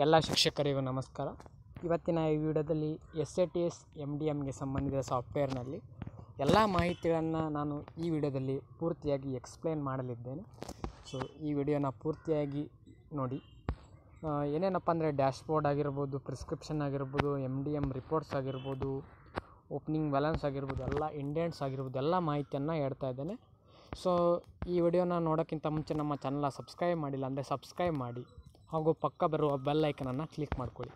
ಎಲ್ಲ ಶಿಕ್ಷಕರಿಗೂ ನಮಸ್ಕಾರ. ಇವತ್ತಿನ ಈ ವಿಡಿಯೋದಲ್ಲಿ SATS MDMಗೆ ಸಂಬಂಧಿಸಿದ ಸಾಫ್ಟ್ವೇರ್ನಲ್ಲಿ ಎಲ್ಲ ಮಾಹಿತಿಗಳನ್ನು ನಾನು ಈ ವಿಡಿಯೋದಲ್ಲಿ ಪೂರ್ತಿಯಾಗಿ ಎಕ್ಸ್ಪ್ಲೇನ್ ಮಾಡಲಿದ್ದೇನೆ. ಸೊ ಈ ವಿಡಿಯೋನ ಪೂರ್ತಿಯಾಗಿ ನೋಡಿ. ಏನೇನಪ್ಪ ಅಂದರೆ ಡ್ಯಾಶ್ಬೋರ್ಡ್ ಆಗಿರ್ಬೋದು, ಪ್ರಿಸ್ಕ್ರಿಪ್ಷನ್ ಆಗಿರ್ಬೋದು, MDM ರಿಪೋರ್ಟ್ಸ್ ಆಗಿರ್ಬೋದು, ಓಪನಿಂಗ್ ಬ್ಯಾಲೆನ್ಸ್ ಆಗಿರ್ಬೋದು, ಎಲ್ಲ ಇಂಡೆಂಟ್ಸ್ ಆಗಿರ್ಬೋದು, ಎಲ್ಲ ಮಾಹಿತಿಯನ್ನು ಹೇಳ್ತಾ ಇದ್ದೇನೆ. ಸೊ ಈ ವಿಡಿಯೋನ ನೋಡೋಕ್ಕಿಂತ ಮುಂಚೆ ನಮ್ಮ ಚಾನಲ್ನ ಸಬ್ಸ್ಕ್ರೈಬ್ ಮಾಡಿಲ್ಲ ಅಂದರೆ ಸಬ್ಸ್ಕ್ರೈಬ್ ಮಾಡಿ ಹಾಗೂ ಪಕ್ಕ ಬರುವ ಬೆಲ್ ಐಕನನ್ನು ಕ್ಲಿಕ್ ಮಾಡ್ಕೊಳ್ಳಿ.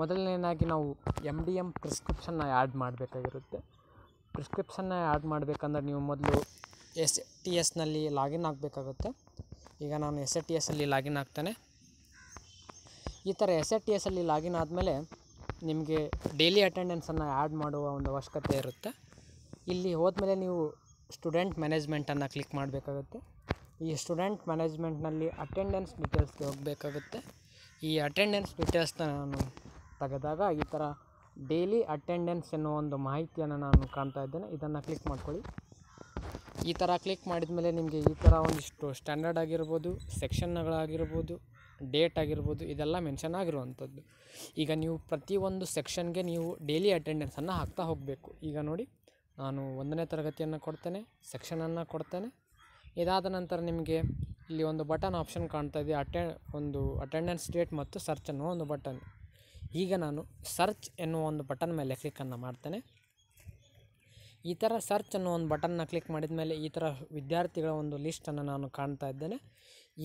ಮೊದಲನೇದಾಗಿ ನಾವು MDM ಪ್ರಿಸ್ಕ್ರಿಪ್ಷನ್ನ ಆ್ಯಡ್ ಮಾಡಬೇಕಾಗಿರುತ್ತೆ. ಪ್ರಿಸ್ಕ್ರಿಪ್ಷನ್ನ ಆ್ಯಡ್ ಮಾಡಬೇಕಂದ್ರೆ ನೀವು ಮೊದಲು SATSನಲ್ಲಿ ಲಾಗಿನ್ ಆಗಬೇಕಾಗುತ್ತೆ. ಈಗ ನಾನು SATSಲ್ಲಿ ಲಾಗಿನ್ ಆಗ್ತಾನೆ. ಈ ಥರ SATSಲ್ಲಿ ಲಾಗಿನ್ ಆದಮೇಲೆ ನಿಮಗೆ ಡೈಲಿ ಅಟೆಂಡೆನ್ಸನ್ನು ಆ್ಯಡ್ ಮಾಡುವ ಒಂದು ಅವಶ್ಯಕತೆ ಇರುತ್ತೆ. ಇಲ್ಲಿ ಹೋದ್ಮೇಲೆ ನೀವು ಸ್ಟೂಡೆಂಟ್ ಮ್ಯಾನೇಜ್ಮೆಂಟನ್ನು ಕ್ಲಿಕ್ ಮಾಡಬೇಕಾಗುತ್ತೆ. ಈ ಸ್ಟೂಡೆಂಟ್ ಮ್ಯಾನೇಜ್ಮೆಂಟ್ನಲ್ಲಿ ಅಟೆಂಡೆನ್ಸ್ ಡೀಟೇಲ್ಸ್ಗೆ ಹೋಗಬೇಕಾಗುತ್ತೆ. ಈ ಅಟೆಂಡೆನ್ಸ್ ಡೀಟೇಲ್ಸ್ನ ನಾನು ತೆಗೆದಾಗ ಈ ಥರ ಡೈಲಿ ಅಟೆಂಡೆನ್ಸ್ ಎನ್ನುವ ಒಂದು ಮಾಹಿತಿಯನ್ನು ನಾನು ಕಾಣ್ತಾ ಇದ್ದೇನೆ. ಇದನ್ನು ಕ್ಲಿಕ್ ಮಾಡ್ಕೊಳ್ಳಿ. ಈ ಥರ ಕ್ಲಿಕ್ ಮಾಡಿದ ಮೇಲೆ ನಿಮಗೆ ಈ ಥರ ಒಂದಿಷ್ಟು ಸ್ಟ್ಯಾಂಡರ್ಡ್ ಆಗಿರ್ಬೋದು, ಸೆಕ್ಷನ್ಗಳಾಗಿರ್ಬೋದು, ಡೇಟ್ ಆಗಿರ್ಬೋದು, ಇದೆಲ್ಲ ಮೆನ್ಷನ್ ಆಗಿರುವಂಥದ್ದು. ಈಗ ನೀವು ಪ್ರತಿಯೊಂದು ಸೆಕ್ಷನ್ಗೆ ನೀವು ಡೈಲಿ ಅಟೆಂಡೆನ್ಸನ್ನು ಹಾಕ್ತಾ ಹೋಗಬೇಕು. ಈಗ ನೋಡಿ, ನಾನು 1ನೇ ತರಗತಿಯನ್ನು ಕೊಡ್ತೇನೆ, ಸೆಕ್ಷನನ್ನು ಕೊಡ್ತೇನೆ. ಇದಾದ ನಂತರ ನಿಮಗೆ ಇಲ್ಲಿ ಒಂದು ಬಟನ್ ಆಪ್ಷನ್ ಕಾಣ್ತಾ ಇದೆ, ಅಟೆಂಡೆನ್ಸ್ ಡೇಟ್ ಮತ್ತು ಸರ್ಚ್ ಅನ್ನುವ ಒಂದು ಬಟನ್. ಈಗ ನಾನು ಸರ್ಚ್ ಎನ್ನುವ ಒಂದು ಬಟನ್ ಮೇಲೆ ಕ್ಲಿಕ್ಕನ್ನು ಮಾಡ್ತೇನೆ. ಈ ಥರ ಸರ್ಚ್ ಅನ್ನೋ ಒಂದು ಬಟನ್ನ ಕ್ಲಿಕ್ ಮಾಡಿದ ಮೇಲೆ ಈ ಥರ ವಿದ್ಯಾರ್ಥಿಗಳ ಒಂದು ಲಿಸ್ಟನ್ನು ನಾನು ಕಾಣ್ತಾ ಇದ್ದೇನೆ.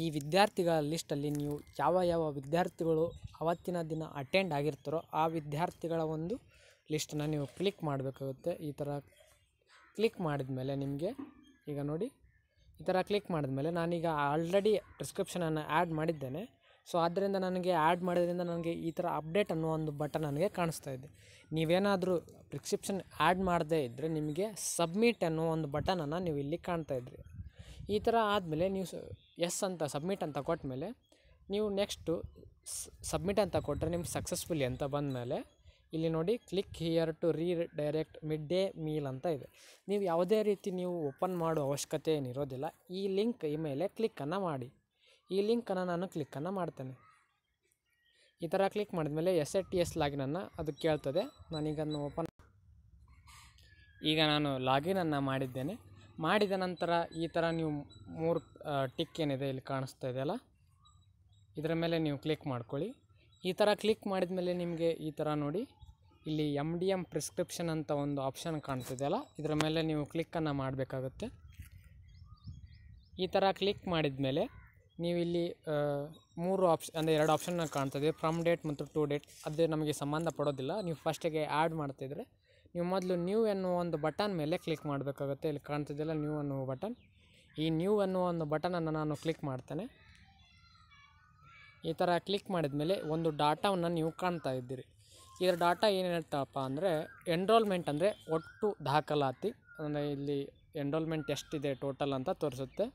ಈ ವಿದ್ಯಾರ್ಥಿಗಳ ಲಿಸ್ಟಲ್ಲಿ ನೀವು ಯಾವ ಯಾವ ವಿದ್ಯಾರ್ಥಿಗಳು ಅವತ್ತಿನ ದಿನ ಅಟೆಂಡ್ ಆಗಿರ್ತಾರೋ ಆ ವಿದ್ಯಾರ್ಥಿಗಳ ಒಂದು ಲಿಸ್ಟನ್ನು ನೀವು ಕ್ಲಿಕ್ ಮಾಡಬೇಕಾಗುತ್ತೆ. ಈ ಥರ ಕ್ಲಿಕ್ ಮಾಡಿದ ಮೇಲೆ ನಿಮಗೆ ಈಗ ನೋಡಿ, ಈ ಥರ ಕ್ಲಿಕ್ ಮಾಡಿದ ಮೇಲೆ ನಾನೀಗ ಆಲ್ರೆಡಿ ಪ್ರಿಸ್ಕ್ರಿಪ್ಷನನ್ನು ಆ್ಯಡ್ ಮಾಡಿದ್ದೇನೆ. ಸೊ ಆದ್ದರಿಂದ ನನಗೆ ಆ್ಯಡ್ ಮಾಡೋದ್ರಿಂದ ನನಗೆ ಈ ಥರ ಅಪ್ಡೇಟ್ ಅನ್ನೋ ಒಂದು ಬಟನ್ ನನಗೆ ಕಾಣಿಸ್ತಾ ಇದೆ. ನೀವೇನಾದರೂ ಪ್ರಿಸ್ಕ್ರಿಪ್ಷನ್ ಆ್ಯಡ್ ಮಾಡದೇ ಇದ್ದರೆ ನಿಮಗೆ ಸಬ್ಮಿಟ್ ಅನ್ನೋ ಒಂದು ಬಟನನ್ನು ನೀವು ಇಲ್ಲಿ ಕಾಣ್ತಾ ಇದ್ರಿ. ಈ ಥರ ಆದಮೇಲೆ ನೀವು ಎಸ್ ಅಂತ ಸಬ್ಮಿಟ್ ಅಂತ ಕೊಟ್ಟ ಮೇಲೆ ನೀವು ನೆಕ್ಸ್ಟು ಸಬ್ಮಿಟ್ ಅಂತ ಕೊಟ್ಟರೆ ನಿಮ್ಗೆ ಸಕ್ಸಸ್ಫುಲಿ ಅಂತ ಬಂದ ಮೇಲೆ ಇಲ್ಲಿ ನೋಡಿ, click here to redirect mid day meal ಅಂತ ಇದೆ. ನೀವು ಯಾವುದೇ ರೀತಿ ನೀವು ಓಪನ್ ಮಾಡೋ ಅವಶ್ಯಕತೆ ಏನಿರೋದಿಲ್ಲ. ಈ ಲಿಂಕ್ ಈ ಮೇಲೆ ಕ್ಲಿಕ್ಕನ್ನು ಮಾಡಿ. ಈ ಲಿಂಕನ್ನು ನಾನು ಕ್ಲಿಕ್ಕನ್ನು ಮಾಡ್ತೇನೆ. ಈ ಥರ ಕ್ಲಿಕ್ ಮಾಡಿದ್ಮೇಲೆ SATS ಲಾಗಿನನ್ನು ಅದು ಕೇಳ್ತದೆ. ನಾನೀಗನ್ನು ಈಗ ನಾನು ಲಾಗಿನನ್ನು ಮಾಡಿದ್ದೇನೆ. ಮಾಡಿದ ನಂತರ ಈ ಥರ ನೀವು 3 ಟಿಕ್ ಏನಿದೆ ಇಲ್ಲಿ ಕಾಣಿಸ್ತಾ ಇದೆಯಲ್ಲ, ಇದರ ಮೇಲೆ ನೀವು ಕ್ಲಿಕ್ ಮಾಡ್ಕೊಳ್ಳಿ. ಈ ಥರ ಕ್ಲಿಕ್ ಮಾಡಿದ ಮೇಲೆ ನಿಮಗೆ ಈ ಥರ ನೋಡಿ, ಇಲ್ಲಿ MDM ಪ್ರಿಸ್ಕ್ರಿಪ್ಷನ್ ಅಂತ ಒಂದು ಆಪ್ಷನ್ ಕಾಣ್ತಿದೆಯಲ್ಲ, ಇದರ ಮೇಲೆ ನೀವು ಕ್ಲಿಕ್ಕನ್ನು ಮಾಡಬೇಕಾಗುತ್ತೆ. ಈ ಥರ ಕ್ಲಿಕ್ ಮಾಡಿದ ಮೇಲೆ ನೀವು ಇಲ್ಲಿ 3 ಆಪ್ಷನ್ ಅಂದರೆ 2 ಆಪ್ಷನ್ನ ಕಾಣ್ತದೆ, ಫ್ರಮ್ ಡೇಟ್ ಮತ್ತು ಟು ಡೇಟ್. ಅದು ನಮಗೆ ಸಂಬಂಧ ಪಡೋದಿಲ್ಲ. ನೀವು ಫಸ್ಟಿಗೆ ಆ್ಯಡ್ ಮಾಡ್ತಿದ್ರೆ ನೀವು ಮೊದಲು ನ್ಯೂ ಎನ್ನುವ ಒಂದು ಬಟನ್ ಮೇಲೆ ಕ್ಲಿಕ್ ಮಾಡಬೇಕಾಗುತ್ತೆ. ಇಲ್ಲಿ ಕಾಣ್ತಿದ್ದೆಲ್ಲ ನ್ಯೂ ಅನ್ನುವ ಬಟನ್. ಈ ನ್ಯೂ ಅನ್ನುವ ಒಂದು ಬಟನನ್ನು ನಾನು ಕ್ಲಿಕ್ ಮಾಡ್ತೇನೆ. ಈ ಥರ ಕ್ಲಿಕ್ ಮಾಡಿದ ಮೇಲೆ ಒಂದು ಡಾಟಾವನ್ನು ನೀವು ಕಾಣ್ತಾ ಇದ್ದೀರಿ. ಇದರ ಡಾಟಾ ಏನು ಹೇಳ್ತಪ್ಪ ಅಂದರೆ ಎನ್ರೋಲ್ಮೆಂಟ್ ಅಂದರೆ ಒಟ್ಟು ದಾಖಲಾತಿ, ಅಂದರೆ ಇಲ್ಲಿ ಎನ್ರೋಲ್ಮೆಂಟ್ ಎಷ್ಟಿದೆ ಟೋಟಲ್ ಅಂತ ತೋರಿಸುತ್ತೆ.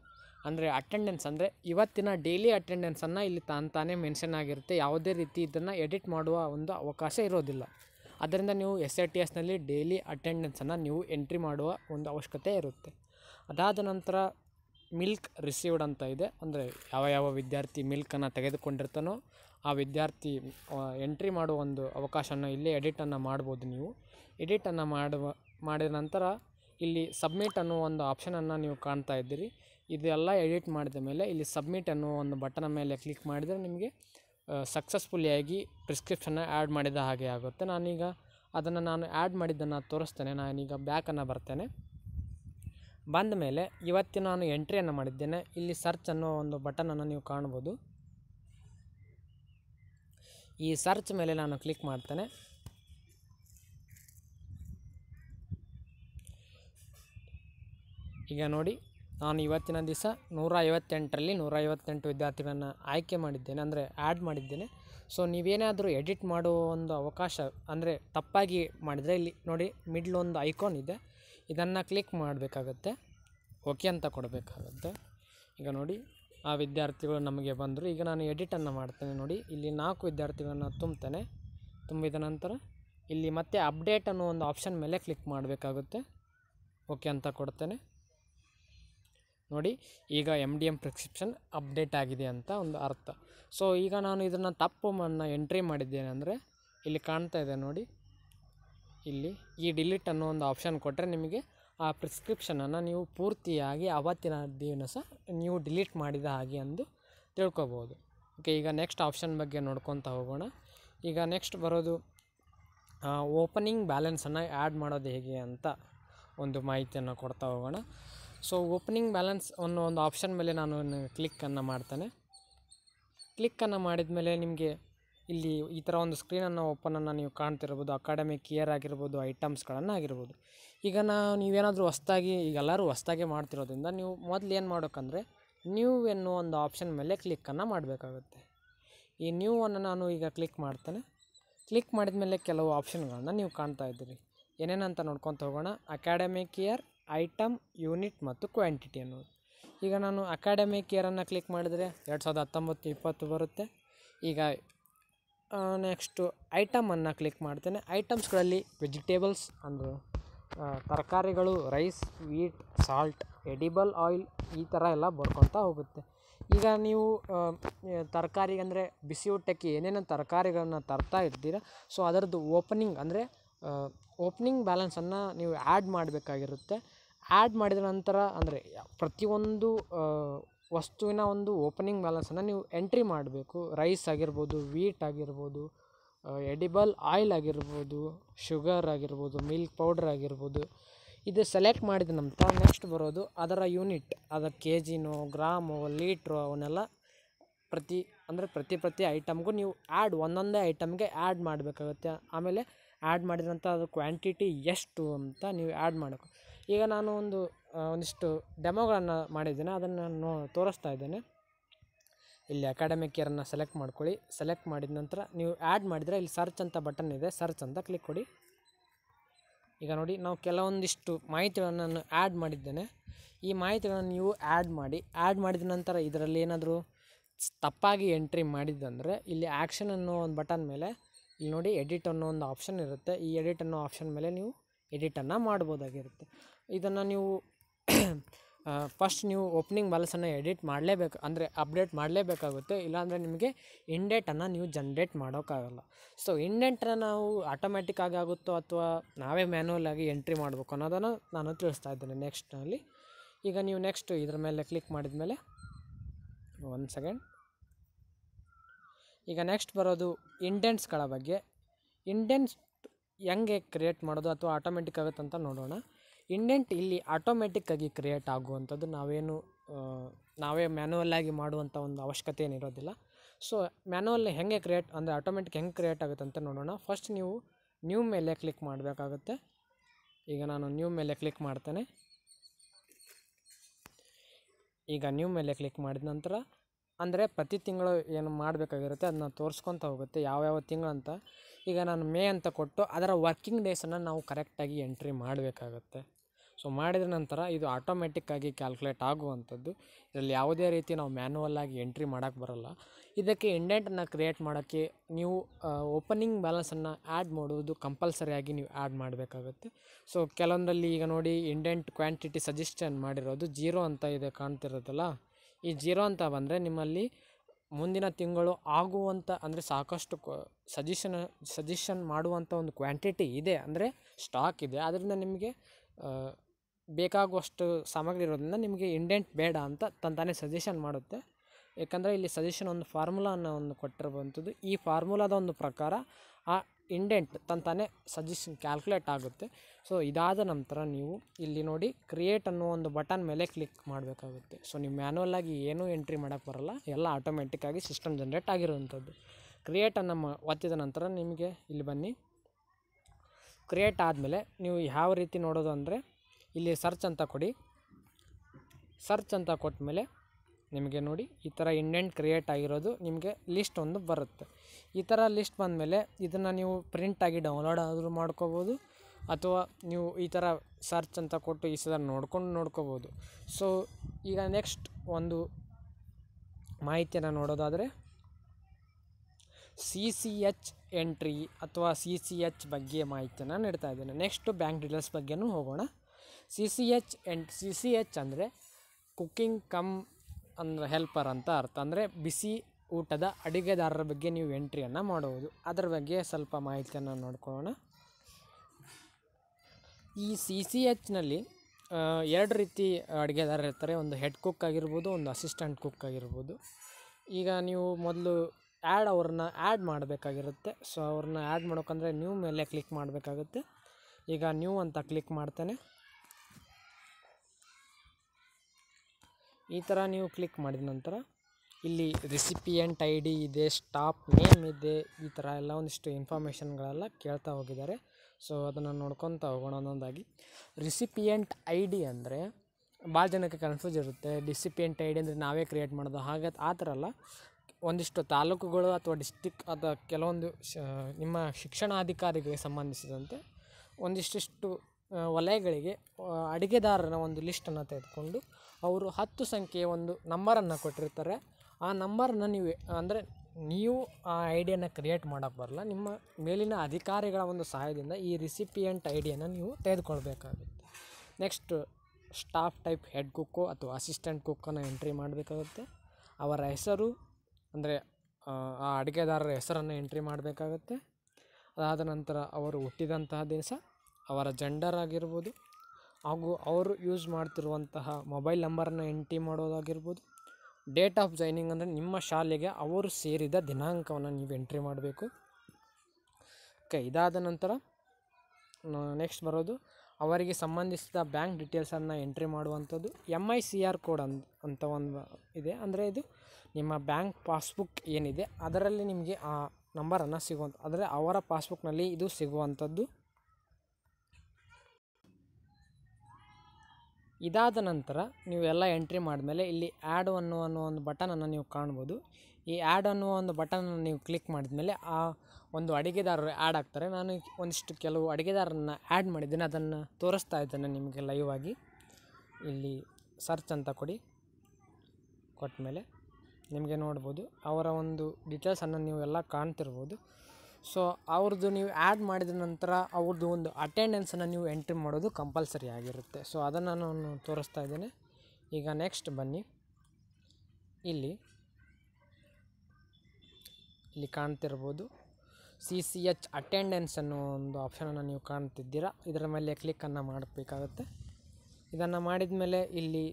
ಅಂದರೆ ಅಟೆಂಡೆನ್ಸ್ ಅಂದರೆ ಇವತ್ತಿನ ಡೈಲಿ ಅಟೆಂಡೆನ್ಸನ್ನು ಇಲ್ಲಿ ತಾನೇ ಮೆನ್ಷನ್ ಆಗಿರುತ್ತೆ. ಯಾವುದೇ ರೀತಿ ಇದನ್ನು ಎಡಿಟ್ ಮಾಡುವ ಒಂದು ಅವಕಾಶ ಇರೋದಿಲ್ಲ. ಅದರಿಂದ ನೀವು SATSನಲ್ಲಿ ಡೈಲಿ ಅಟೆಂಡೆನ್ಸನ್ನು ನೀವು ಎಂಟ್ರಿ ಮಾಡುವ ಒಂದು ಅವಶ್ಯಕತೆ ಇರುತ್ತೆ. ಅದಾದ ನಂತರ ಮಿಲ್ಕ್ ರಿಸೀವ್ಡ್ ಅಂತ ಇದೆ, ಅಂದರೆ ಯಾವ ಯಾವ ವಿದ್ಯಾರ್ಥಿ ಮಿಲ್ಕನ್ನು ತೆಗೆದುಕೊಂಡಿರ್ತಾನೋ ಆ ವಿದ್ಯಾರ್ಥಿ ಎಂಟ್ರಿ ಮಾಡುವ ಒಂದು ಅವಕಾಶನ ಇಲ್ಲೇ ಎಡಿಟನ್ನು ಮಾಡ್ಬೋದು. ನೀವು ಎಡಿಟನ್ನು ಮಾಡಿದ ನಂತರ ಇಲ್ಲಿ ಸಬ್ಮಿಟ್ ಅನ್ನೋ ಒಂದು ಆಪ್ಷನನ್ನು ನೀವು ಕಾಣ್ತಾ ಇದ್ದೀರಿ. ಇದೆಲ್ಲ ಎಡಿಟ್ ಮಾಡಿದ ಮೇಲೆ ಇಲ್ಲಿ ಸಬ್ಮಿಟ್ ಅನ್ನೋ ಒಂದು ಬಟನ್ ಮೇಲೆ ಕ್ಲಿಕ್ ಮಾಡಿದರೆ ನಿಮಗೆ ಸಕ್ಸಸ್ಫುಲಿಯಾಗಿ ಪ್ರಿಸ್ಕ್ರಿಪ್ಷನ್ನ ಆ್ಯಡ್ ಮಾಡಿದ ಹಾಗೆ ಆಗುತ್ತೆ. ನಾನೀಗ ಅದನ್ನು ನಾನು ಆ್ಯಡ್ ಮಾಡಿದ್ದನ್ನು ತೋರಿಸ್ತೇನೆ. ನಾನೀಗ ಬ್ಯಾಕನ್ನು ಬರ್ತೇನೆ. ಬಂದ ಮೇಲೆ ಇವತ್ತು ನಾನು ಎಂಟ್ರಿಯನ್ನು ಮಾಡಿದ್ದೇನೆ. ಇಲ್ಲಿ ಸರ್ಚ್ ಅನ್ನೋ ಒಂದು ಬಟನನ್ನು ನೀವು ಕಾಣ್ಬೋದು. ಈ ಸರ್ಚ್ ಮೇಲೆ ನಾನು ಕ್ಲಿಕ್ ಮಾಡ್ತೇನೆ. ಈಗ ನೋಡಿ, ನಾನು ಇವತ್ತಿನ ದಿವಸ 158 ವಿದ್ಯಾರ್ಥಿಗಳನ್ನು ಆಯ್ಕೆ ಮಾಡಿದ್ದೇನೆ, ಅಂದರೆ ಆ್ಯಡ್ ಮಾಡಿದ್ದೇನೆ. ಸೊ ನೀವೇನಾದರೂ ಎಡಿಟ್ ಮಾಡುವ ಒಂದು ಅವಕಾಶ ಅಂದರೆ ತಪ್ಪಾಗಿ ಮಾಡಿದರೆ ಇಲ್ಲಿ ನೋಡಿ ಮಿಡ್ಲ್ ಒಂದು ಐಕಾನ್ ಇದೆ, ಇದನ್ನು ಕ್ಲಿಕ್ ಮಾಡಬೇಕಾಗತ್ತೆ. ಓಕೆ ಅಂತ ಕೊಡಬೇಕಾಗತ್ತೆ. ಈಗ ನೋಡಿ ಆ ವಿದ್ಯಾರ್ಥಿಗಳು ನಮಗೆ ಬಂದರು. ಈಗ ನಾನು ಎಡಿಟನ್ನು ಮಾಡ್ತೇನೆ. ನೋಡಿ ಇಲ್ಲಿ 4 ವಿದ್ಯಾರ್ಥಿಗಳನ್ನು ತುಂಬ್ತೇನೆ. ತುಂಬಿದ ನಂತರ ಇಲ್ಲಿ ಮತ್ತೆ ಅಪ್ಡೇಟ್ ಅನ್ನೋ ಒಂದು ಆಪ್ಷನ್ ಮೇಲೆ ಕ್ಲಿಕ್ ಮಾಡಬೇಕಾಗುತ್ತೆ. ಓಕೆ ಅಂತ ಕೊಡ್ತೇನೆ. ನೋಡಿ ಈಗ MDM ಪ್ರಿಸ್ಕ್ರಿಪ್ಷನ್ ಅಪ್ಡೇಟ್ ಆಗಿದೆ ಅಂತ ಒಂದು ಅರ್ಥ. ಸೋ ಈಗ ನಾನು ಇದನ್ನ ತಪ್ಪು ಎಂಟ್ರಿ ಮಾಡಿದ್ದೇನೆ ಅಂದರೆ ಇಲ್ಲಿ ಕಾಣ್ತಾ ಇದೆ ನೋಡಿ, ಇಲ್ಲಿ ಈ ಡಿಲೀಟ್ ಅನ್ನೋ ಒಂದು ಆಪ್ಷನ್ ಕೊಟ್ಟರೆ ನಿಮಗೆ ಆ ಪ್ರಿಸ್ಕ್ರಿಪ್ಷನ್ ಅನ್ನು ನೀವು ಪೂರ್ತಿಯಾಗಿ ಅವತ್ತಿನ ದಿನ ಸಹ ನೀವು ಡಿಲೀಟ್ ಮಾಡಿದ ಹಾಗೆ ಎಂದು ತಿಳ್ಕೋಬಹುದು. ಓಕೆ, ಈಗ ನೆಕ್ಸ್ಟ್ ಆಪ್ಷನ್ ಬಗ್ಗೆ ನೋಡ್ಕೊತಾ ಹೋಗೋಣ. ಈಗ ನೆಕ್ಸ್ಟ್ ಬರೋದು ಓಪನಿಂಗ್ ಬ್ಯಾಲೆನ್ಸನ್ನು ಆ್ಯಡ್ ಮಾಡೋದು ಹೇಗೆ ಅಂತ ಒಂದು ಮಾಹಿತಿಯನ್ನು ಕೊಡ್ತಾ ಹೋಗೋಣ. ಸೊ ಓಪನಿಂಗ್ ಬ್ಯಾಲೆನ್ಸ್ ಅನ್ನೋ ಒಂದು ಆಪ್ಷನ್ ಮೇಲೆ ನಾನು ಕ್ಲಿಕ್ಕನ್ನು ಮಾಡ್ತೇನೆ. ಕ್ಲಿಕ್ಕನ್ನು ಮಾಡಿದ ಮೇಲೆ ನಿಮಗೆ ಇಲ್ಲಿ ಈ ಥರ ಒಂದು ಸ್ಕ್ರೀನನ್ನು ಓಪನನ್ನು ನೀವು ಕಾಣ್ತಿರ್ಬೋದು. ಅಕಾಡೆಮಿಕ್ ಇಯರ್ ಆಗಿರ್ಬೋದು, ಐಟಮ್ಸ್ಗಳನ್ನು ಆಗಿರ್ಬೋದು. ಈಗ ನೀವೇನಾದರೂ ಹೊಸ್ದಾಗಿ, ಈಗ ಎಲ್ಲರೂ ಹೊಸ್ದಾಗಿ ಮಾಡ್ತಿರೋದ್ರಿಂದ ನೀವು ಮೊದಲು ಏನು ಮಾಡೋಕ್ಕಂದರೆ ನ್ಯೂ ಎನ್ನೋ ಒಂದು ಆಪ್ಷನ್ ಮೇಲೆ ಕ್ಲಿಕ್ಕನ್ನು ಮಾಡಬೇಕಾಗುತ್ತೆ. ಈ ನ್ಯೂ ಅನ್ನು ನಾನು ಈಗ ಕ್ಲಿಕ್ ಮಾಡ್ತೇನೆ. ಕ್ಲಿಕ್ ಮಾಡಿದ ಮೇಲೆ ಕೆಲವು ಆಪ್ಷನ್ಗಳನ್ನು ನೀವು ಕಾಣ್ತಾ ಇದ್ದೀರಿ. ಏನೇನಂತ ನೋಡ್ಕೊತ ಹೋಗೋಣ. ಅಕಾಡೆಮಿಕ್ ಇಯರ್, ಐಟಮ್, ಯೂನಿಟ್ ಮತ್ತು ಕ್ವಾಂಟಿಟಿ ಅನ್ನೋದು. ಈಗ ನಾನು ಅಕಾಡೆಮಿಕ್ ಇಯರನ್ನು ಕ್ಲಿಕ್ ಮಾಡಿದರೆ 2019-20 ಬರುತ್ತೆ. ಈಗ ನೆಕ್ಸ್ಟು ಐಟಮನ್ನು ಕ್ಲಿಕ್ ಮಾಡ್ತೇನೆ. ಐಟಮ್ಸ್ಗಳಲ್ಲಿ ವೆಜಿಟೇಬಲ್ಸ್ ಅಂದರೆ ತರಕಾರಿಗಳು, rice, wheat, salt, edible oil, ಈ ಥರ ಎಲ್ಲ ಬರ್ಕೊತಾ ಹೋಗುತ್ತೆ. ಈಗ ನೀವು ತರಕಾರಿ ಅಂದರೆ ಬಿಸಿ ಊಟಕ್ಕೆ ಏನೇನು ತರಕಾರಿಗಳನ್ನು ತರ್ತಾ ಇರ್ತೀರ, ಸೊ ಅದರದ್ದು ಓಪನಿಂಗ್ ಅಂದರೆ ಓಪನಿಂಗ್ ಬ್ಯಾಲೆನ್ಸನ್ನು ನೀವು ಆ್ಯಡ್ ಮಾಡಬೇಕಾಗಿರುತ್ತೆ. ಆ್ಯಡ್ ಮಾಡಿದ ನಂತರ ಅಂದರೆ ಪ್ರತಿಯೊಂದು ವಸ್ತುವಿನ ಒಂದು ಓಪನಿಂಗ್ ಬ್ಯಾಲೆನ್ಸನ್ನು ನೀವು ಎಂಟ್ರಿ ಮಾಡಬೇಕು. ರೈಸ್ ಆಗಿರ್ಬೋದು, ವೀಟ್ ಆಗಿರ್ಬೋದು, ಎಡಿಬಲ್ ಆಯಿಲ್ ಆಗಿರ್ಬೋದು, ಶುಗರ್ ಆಗಿರ್ಬೋದು, ಮಿಲ್ಕ್ ಪೌಡರ್ ಆಗಿರ್ಬೋದು. ಇದು ಸೆಲೆಕ್ಟ್ ಮಾಡಿದ ನಂತರ ನೆಕ್ಸ್ಟ್ ಬರೋದು ಅದರ ಯೂನಿಟ್. ಅದರ ಕೆ ಜಿನೋ, ಗ್ರಾಮೋ, ಲೀಟ್ರೋ, ಅವನ್ನೆಲ್ಲ ಪ್ರತಿ ಐಟಮ್ಗೂ ನೀವು ಆ್ಯಡ್ ಒಂದೊಂದೇ ಐಟಮ್ಗೆ ಆ್ಯಡ್ ಮಾಡಬೇಕಾಗುತ್ತೆ. ಆಮೇಲೆ ಆ್ಯಡ್ ಮಾಡಿದ ನಂತರ ಅದು ಕ್ವಾಂಟಿಟಿ ಎಷ್ಟು ಅಂತ ನೀವು ಆ್ಯಡ್ ಮಾಡಬೇಕು. ಈಗ ನಾನು ಒಂದಿಷ್ಟು ಡೆಮೋಗಳನ್ನು ಮಾಡಿದ್ದೇನೆ, ಅದನ್ನು ನಾನು ತೋರಿಸ್ತಾ ಇದ್ದೇನೆ. ಇಲ್ಲಿ ಅಕಾಡೆಮಿಕ್ ಇಯರನ್ನು ಸೆಲೆಕ್ಟ್ ಮಾಡ್ಕೊಳ್ಳಿ. ಸೆಲೆಕ್ಟ್ ಮಾಡಿದ ನಂತರ ನೀವು ಆ್ಯಡ್ ಮಾಡಿದರೆ ಇಲ್ಲಿ ಸರ್ಚ್ ಅಂತ ಬಟನ್ ಇದೆ, ಸರ್ಚ್ ಅಂತ ಕ್ಲಿಕ್ ಕೊಡಿ. ಈಗ ನೋಡಿ, ನಾವು ಕೆಲವೊಂದಿಷ್ಟು ಮಾಹಿತಿಗಳನ್ನು ನಾನು ಆ್ಯಡ್ ಮಾಡಿದ್ದೇನೆ. ಈ ಮಾಹಿತಿಗಳನ್ನು ನೀವು ಆ್ಯಡ್ ಮಾಡಿದ ನಂತರ ಇದರಲ್ಲಿ ಏನಾದರೂ ತಪ್ಪಾಗಿ ಎಂಟ್ರಿ ಮಾಡಿದ್ದಂದರೆ ಇಲ್ಲಿ ಆ್ಯಕ್ಷನ್ ಅನ್ನೋ ಒಂದು ಬಟನ್ ಮೇಲೆ ಇಲ್ಲಿ ನೋಡಿ ಎಡಿಟ್ ಅನ್ನೋ ಒಂದು ಆಪ್ಷನ್ ಇರುತ್ತೆ. ಈ ಎಡಿಟ್ ಅನ್ನೋ ಆಪ್ಷನ್ ಮೇಲೆ ನೀವು ಎಡಿಟನ್ನು ಮಾಡ್ಬೋದಾಗಿರುತ್ತೆ. ಇದನ್ನು ನೀವು ಫಸ್ಟ್ ನೀವು ಓಪನಿಂಗ್ ಬ್ಯಾಲೆನ್ಸನ್ನು ಎಡಿಟ್ ಮಾಡಲೇಬೇಕು, ಅಂದರೆ ಅಪ್ಡೇಟ್ ಮಾಡಲೇಬೇಕಾಗುತ್ತೆ. ಇಲ್ಲಾಂದರೆ ನಿಮಗೆ ಇಂಡೆಂಟನ್ನು ನೀವು ಜನ್ರೇಟ್ ಮಾಡೋಕ್ಕಾಗಲ್ಲ. ಸೊ ಇಂಡೆಂಟನ್ನು ನಾವು ಆಟೋಮ್ಯಾಟಿಕ್ಕಾಗಿ ಆಗುತ್ತೋ ಅಥವಾ ನಾವೇ ಮ್ಯಾನ್ಯಲಾಗಿ ಎಂಟ್ರಿ ಮಾಡಬೇಕು ಅನ್ನೋದನ್ನು ನಾನು ತಿಳಿಸ್ತಾ ಇದ್ದೇನೆ ನೆಕ್ಸ್ಟ್ನಲ್ಲಿ. ಈಗ ನೀವು ನೆಕ್ಸ್ಟ್ ಇದರ ಮೇಲೆ ಕ್ಲಿಕ್ ಮಾಡಿದ ಮೇಲೆ ಒಂದು ಸೆಕೆಂಡ್, ಈಗ ನೆಕ್ಸ್ಟ್ ಬರೋದು ಇಂಡೆಂಟ್ಸ್ಗಳ ಬಗ್ಗೆ. ಇಂಡೆಂಟ್ಸ್ ಹೆಂಗೆ ಕ್ರಿಯೇಟ್ ಮಾಡೋದು ಅಥವಾ ಆಟೋಮೆಟಿಕ್ ಆಗುತ್ತೆ ಅಂತ ನೋಡೋಣ. ಇಂಡೆಂಟ್ ಇಲ್ಲಿ ಆಟೋಮೆಟಿಕ್ಕಾಗಿ ಕ್ರಿಯೇಟ್ ಆಗುವಂಥದ್ದು, ನಾವೇ ಮ್ಯಾನ್ಯಲಾಗಿ ಮಾಡುವಂಥ ಒಂದು ಅವಶ್ಯಕತೆ ಏನಿರೋದಿಲ್ಲ. ಸೊ ಮ್ಯಾನ್ಯಲ್ ಹೆಂಗೆ ಕ್ರಿಯೇಟ್ ಅಂದರೆ ಆಟೋಮೆಟಿಕ್ ಹೆಂಗೆ ಕ್ರಿಯೇಟ್ ಆಗುತ್ತೆ ಅಂತ ನೋಡೋಣ. ಫಸ್ಟ್ ನೀವು ನ್ಯೂ ಮೇಲೆ ಕ್ಲಿಕ್ ಮಾಡಬೇಕಾಗುತ್ತೆ. ಈಗ ನಾನು ನ್ಯೂ ಮೇಲೆ ಕ್ಲಿಕ್ ಮಾಡ್ತೇನೆ. ಈಗ ನ್ಯೂ ಮೇಲೆ ಕ್ಲಿಕ್ ಮಾಡಿದ ನಂತರ ಅಂದರೆ ಪ್ರತಿ ತಿಂಗಳು ಏನು ಮಾಡಬೇಕಾಗಿರುತ್ತೆ ಅದನ್ನ ತೋರಿಸ್ಕೊತ ಹೋಗುತ್ತೆ, ಯಾವ್ಯಾವ ತಿಂಗಳು ಅಂತ. ಈಗ ನಾನು ಮೇ ಅಂತ ಕೊಟ್ಟು ಅದರ ವರ್ಕಿಂಗ್ ಡೇಸನ್ನು ನಾವು ಕರೆಕ್ಟಾಗಿ ಎಂಟ್ರಿ ಮಾಡಬೇಕಾಗತ್ತೆ. ಸೊ ಮಾಡಿದ ನಂತರ ಇದು ಆಟೋಮೆಟಿಕ್ಕಾಗಿ ಕ್ಯಾಲ್ಕುಲೇಟ್ ಆಗುವಂಥದ್ದು. ಇದರಲ್ಲಿ ಯಾವುದೇ ರೀತಿ ನಾವು ಮ್ಯಾನ್ಯಲಾಗಿ ಎಂಟ್ರಿ ಮಾಡೋಕ್ಕೆ ಬರೋಲ್ಲ. ಇದಕ್ಕೆ ಇಂಡೆಂಟನ್ನು ಕ್ರಿಯೇಟ್ ಮಾಡೋಕ್ಕೆ ನೀವು ಓಪನಿಂಗ್ ಬ್ಯಾಲೆನ್ಸನ್ನು ಆ್ಯಡ್ ಮಾಡುವುದು ಕಂಪಲ್ಸರಿಯಾಗಿ ನೀವು ಆ್ಯಡ್ ಮಾಡಬೇಕಾಗುತ್ತೆ. ಸೊ ಕೆಲವೊಂದರಲ್ಲಿ ಈಗ ನೋಡಿ ಇಂಡೆಂಟ್ ಕ್ವಾಂಟಿಟಿ ಸಜೆಷನ್ ಮಾಡಿರೋದು 0 ಅಂತ ಇದೆ ಕಾಣ್ತಿರೋದಲ್ಲ. ಈ 0 ಅಂತ ಬಂದರೆ ನಿಮ್ಮಲ್ಲಿ ಮುಂದಿನ ತಿಂಗಳು ಆಗುವಂಥ ಅಂದರೆ ಸಾಕಷ್ಟು ಸಜೆಷನ್ ಮಾಡುವಂಥ ಒಂದು ಕ್ವಾಂಟಿಟಿ ಇದೆ, ಅಂದರೆ ಸ್ಟಾಕ್ ಇದೆ. ಅದರಿಂದ ನಿಮಗೆ ಬೇಕಾಗುವಷ್ಟು ಸಾಮಗ್ರಿ ಇರೋದ್ರಿಂದ ನಿಮಗೆ ಇಂಡೆಂಟ್ ಬೇಡ ಅಂತ ತಂತಾನೇ ಸಜೆಷನ್ ಮಾಡುತ್ತೆ. ಯಾಕಂದರೆ ಇಲ್ಲಿ ಸಜೆಷನ್ ಒಂದು ಫಾರ್ಮುಲಾನ ಒಂದು ಕೊಟ್ಟಿರುವಂಥದ್ದು. ಈ ಫಾರ್ಮುಲಾದ ಒಂದು ಪ್ರಕಾರ ಆ ಇಂಡೆಂಟ್ ತಂತಾನೇ ಸಜೆಷನ್ ಕ್ಯಾಲ್ಕುಲೇಟ್ ಆಗುತ್ತೆ. ಸೊ ಇದಾದ ನಂತರ ನೀವು ಇಲ್ಲಿ ನೋಡಿ ಕ್ರಿಯೇಟ್ ಅನ್ನೋ ಒಂದು ಬಟನ್ ಮೇಲೆ ಕ್ಲಿಕ್ ಮಾಡಬೇಕಾಗುತ್ತೆ. ಸೊ ನೀವು ಮ್ಯಾನ್ಯಲಾಗಿ ಏನೂ ಎಂಟ್ರಿ ಮಾಡೋಕ್ಕೆ ಬರೋಲ್ಲ, ಎಲ್ಲ ಆಟೋಮೆಟಿಕ್ಕಾಗಿ ಸಿಸ್ಟಮ್ ಜನ್ರೇಟ್ ಆಗಿರುವಂಥದ್ದು. ಕ್ರಿಯೇಟನ್ನು ಒತ್ತಿದ ನಂತರ ನಿಮಗೆ ಇಲ್ಲಿ ಬನ್ನಿ, ಕ್ರಿಯೇಟ್ ಆದಮೇಲೆ ನೀವು ಯಾವ ರೀತಿ ನೋಡೋದು ಅಂದರೆ ಇಲ್ಲಿ ಸರ್ಚ್ ಅಂತ ಕೊಡಿ. ಸರ್ಚ್ ಅಂತ ಕೊಟ್ಟ ಮೇಲೆ ನಿಮಗೆ ನೋಡಿ ಈ ಥರ ಇಂಡೆಂಟ್ ಕ್ರಿಯೇಟ್ ಆಗಿರೋದು ನಿಮಗೆ ಲಿಸ್ಟ್ ಒಂದು ಬರುತ್ತೆ. ಈ ಥರ ಲಿಸ್ಟ್ ಬಂದಮೇಲೆ ಇದನ್ನು ನೀವು ಪ್ರಿಂಟಾಗಿ ಡೌನ್ಲೋಡ್ ಆದರೂ ಮಾಡ್ಕೋಬೋದು, ಅಥವಾ ನೀವು ಈ ಥರ ಸರ್ಚ್ ಅಂತ ಕೊಟ್ಟು ಈ ಸಲ ನೋಡ್ಕೋಬೋದು. ಸೊ ಈಗ ನೆಕ್ಸ್ಟ್ ಒಂದು ಮಾಹಿತಿಯನ್ನು ನೋಡೋದಾದರೆ CCH ಎಂಟ್ರಿ ಅಥವಾ CCH ಬಗ್ಗೆ ಮಾಹಿತಿಯನ್ನು ನೀಡ್ತಾ ಇದ್ದೇನೆ. ನೆಕ್ಸ್ಟು ಬ್ಯಾಂಕ್ ಡೀಟೇಲ್ಸ್ ಬಗ್ಗೆನೂ ಹೋಗೋಣ. CCH ಅಂದರೆ ಕುಕ್ಕಿಂಗ್ ಕಮ್ ಅಂದ್ರೆ ಹೆಲ್ಪರ್ ಅಂತ ಅರ್ಥ. ಅಂದರೆ ಬಿಸಿ ಊಟದ ಅಡುಗೆದಾರರ ಬಗ್ಗೆ ನೀವು ಎಂಟ್ರಿಯನ್ನು ಮಾಡುವುದು. ಅದರ ಬಗ್ಗೆ ಸ್ವಲ್ಪ ಮಾಹಿತಿಯನ್ನು ನೋಡ್ಕೊಳ್ಳೋಣ. ಈ ಸಿ ಸಿ ಎಚ್ನಲ್ಲಿ ಎರಡು ರೀತಿ ಅಡುಗೆದಾರರು ಇರ್ತಾರೆ. ಒಂದು ಹೆಡ್ ಕುಕ್ ಆಗಿರ್ಬೋದು, ಒಂದು ಅಸಿಸ್ಟೆಂಟ್ ಕುಕ್ ಆಗಿರ್ಬೋದು. ಈಗ ನೀವು ಮೊದಲು ಅವ್ರನ್ನ ಆ್ಯಡ್ ಮಾಡಬೇಕಾಗಿರುತ್ತೆ. ಸೊ ಅವ್ರನ್ನ ಆ್ಯಡ್ ಮಾಡೋಕ್ಕಂದರೆ ನ್ಯೂ ಮೇಲೆ ಕ್ಲಿಕ್ ಮಾಡಬೇಕಾಗುತ್ತೆ. ಈಗ ನ್ಯೂ ಅಂತ ಕ್ಲಿಕ್ ಮಾಡ್ತಾನೆ. ಈ ಥರ ನೀವು ಕ್ಲಿಕ್ ಮಾಡಿದ ನಂತರ ಇಲ್ಲಿ ರೆಸಿಪಿಯೆಂಟ್ ಐ ಡಿ ಇದೆ, ಸ್ಟಾಪ್ ನೇಮ್ ಇದೆ, ಈ ಥರ ಎಲ್ಲ ಒಂದಿಷ್ಟು ಇನ್ಫಾರ್ಮೇಷನ್ಗಳೆಲ್ಲ ಕೇಳ್ತಾ ಹೋಗಿದ್ದಾರೆ. ಸೊ ಅದನ್ನು ನೋಡ್ಕೊತ ಹೋಗೋಣ ಒಂದೊಂದಾಗಿ. ರೆಸಿಪಿಯೆಂಟ್ ಐ ಡಿ ಅಂದರೆ ಭಾಳ ಜನಕ್ಕೆ ಕನ್ಫ್ಯೂಸ್ ಇರುತ್ತೆ. ರೆಸಿಪಿಯೆಂಟ್ ಐ ಡಿ ಅಂದರೆ ನಾವೇ ಕ್ರಿಯೇಟ್ ಮಾಡೋದು, ಹಾಗೆ ಆ ಥರ ಅಲ್ಲ. ಒಂದಿಷ್ಟು ತಾಲೂಕುಗಳು ಅಥವಾ ಡಿಸ್ಟಿಕ್ ಅಥವಾ ಕೆಲವೊಂದು ನಿಮ್ಮ ಶಿಕ್ಷಣಾಧಿಕಾರಿಗೆ ಸಂಬಂಧಿಸಿದಂತೆ ಒಂದಿಷ್ಟು ವಲಯಗಳಿಗೆ ಅಡುಗೆದಾರರ ಒಂದು ಲಿಸ್ಟನ್ನು ತೆಗೆದುಕೊಂಡು ಅವರು 10 ಸಂಖ್ಯೆಯ ಒಂದು ನಂಬರನ್ನು ಕೊಟ್ಟಿರ್ತಾರೆ. ಆ ನಂಬರನ್ನ ನೀವು ಅಂದರೆ ನೀವು ಆ ಐ ಡಿಯನ್ನು ಕ್ರಿಯೇಟ್ ಮಾಡೋಕ್ಕೆ ಬರಲ್ಲ. ನಿಮ್ಮ ಮೇಲಿನ ಅಧಿಕಾರಿಗಳ ಒಂದು ಸಹಾಯದಿಂದ ಈ ರಿಸಿಪಿಯೆಂಟ್ ಐ ಡಿಯನ್ನು ನೀವು ತೆಗೆದುಕೊಳ್ಬೇಕಾಗುತ್ತೆ. Next staff type head cook ಅಥವಾ ಅಸಿಸ್ಟೆಂಟ್ ಕುಕ್ಕನ್ನು ಎಂಟ್ರಿ ಮಾಡಬೇಕಾಗುತ್ತೆ. ಅವರ ಹೆಸರು ಅಂದರೆ ಆ ಅಡುಗೆದಾರರ ಹೆಸರನ್ನು ಎಂಟ್ರಿ ಮಾಡಬೇಕಾಗುತ್ತೆ. ಅದಾದ ನಂತರ ಅವರು ಹುಟ್ಟಿದಂತಹ ದಿವಸ, ಅವರ ಜೆಂಡರ್ ಆಗಿರ್ಬೋದು, ಹಾಗೂ ಅವರು ಯೂಸ್ ಮಾಡ್ತಿರುವಂತಹ ಮೊಬೈಲ್ ನಂಬರನ್ನು ಎಂಟ್ರಿ ಮಾಡೋದಾಗಿರ್ಬೋದು. ಡೇಟ್ ಆಫ್ ಜಾಯ್ನಿಂಗ್ ಅಂದರೆ ನಿಮ್ಮ ಶಾಲೆಗೆ ಅವರು ಸೇರಿದ ದಿನಾಂಕವನ್ನು ನೀವು ಎಂಟ್ರಿ ಮಾಡಬೇಕು. ಓಕೆ, ಇದಾದ ನಂತರ ನೆಕ್ಸ್ಟ್ ಬರೋದು ಅವರಿಗೆ ಸಂಬಂಧಿಸಿದ ಬ್ಯಾಂಕ್ ಡೀಟೇಲ್ಸನ್ನು ಎಂಟ್ರಿ ಮಾಡುವಂಥದ್ದು. MICR ಕೋಡ್ ಅಂತ ಒಂದು ಇದೆ. ಅಂದರೆ ಇದು ನಿಮ್ಮ ಬ್ಯಾಂಕ್ ಪಾಸ್ಬುಕ್ ಏನಿದೆ ಅದರಲ್ಲಿ ನಿಮಗೆ ಆ ನಂಬರನ್ನು ಸಿಗುವಂಥ, ಅಂದರೆ ಅವರ ಪಾಸ್ಬುಕ್ನಲ್ಲಿ ಇದು ಸಿಗುವಂಥದ್ದು. ಇದಾದ ನಂತರ ನೀವೆಲ್ಲ ಎಂಟ್ರಿ ಮಾಡಿದ್ಮೇಲೆ ಇಲ್ಲಿ ಆ್ಯಡ್ ಅನ್ನೋ ಒಂದು ಬಟನನ್ನು ನೀವು ಕಾಣ್ಬೋದು. ಈ ಆ್ಯಡ್ ಅನ್ನೋ ಒಂದು ಬಟನನ್ನು ನೀವು ಕ್ಲಿಕ್ ಮಾಡಿದ್ಮೇಲೆ ಆ ಒಂದು ಅಡುಗೆದಾರರು ಆ್ಯಡ್ ಆಗ್ತಾರೆ. ನಾನು ಒಂದಿಷ್ಟು ಕೆಲವು ಅಡುಗೆದಾರರನ್ನು ಆ್ಯಡ್ ಮಾಡಿದ್ದೀನಿ, ಅದನ್ನು ತೋರಿಸ್ತಾ ಇದ್ದೇನೆ ನಿಮಗೆ ಲೈವ್ ಆಗಿ. ಇಲ್ಲಿ ಸರ್ಚ್ ಅಂತ ಕೊಟ್ಟ ಮೇಲೆ ನಿಮಗೆ ನೋಡ್ಬೋದು ಅವರ ಒಂದು ಡೀಟೇಲ್ಸನ್ನು ನೀವೆಲ್ಲ ಕಾಣ್ತಿರ್ಬೋದು. ಸೊ ಅವ್ರದ್ದು ನೀವು ಆ್ಯಡ್ ಮಾಡಿದ ನಂತರ ಅವ್ರದ್ದು ಒಂದು ಅಟೆಂಡೆನ್ಸನ್ನು ನೀವು ಎಂಟ್ರಿ ಮಾಡೋದು ಕಂಪಲ್ಸರಿ ಆಗಿರುತ್ತೆ. ಸೊ ಅದನ್ನು ನಾನು ತೋರಿಸ್ತಾ ಇದ್ದೇನೆ. ಈಗ ನೆಕ್ಸ್ಟ್ ಬನ್ನಿ. ಇಲ್ಲಿ ಕಾಣ್ತಿರ್ಬೋದು CCH ಅಟೆಂಡೆನ್ಸ್ ಅನ್ನೋ ಒಂದು ಆಪ್ಷನನ್ನು ನೀವು ಕಾಣ್ತಿದ್ದೀರಾ. ಇದರ ಮೇಲೆ ಕ್ಲಿಕ್ಕನ್ನು ಮಾಡಬೇಕಾಗುತ್ತೆ. ಇದನ್ನು ಮಾಡಿದ ಮೇಲೆ ಇಲ್ಲಿ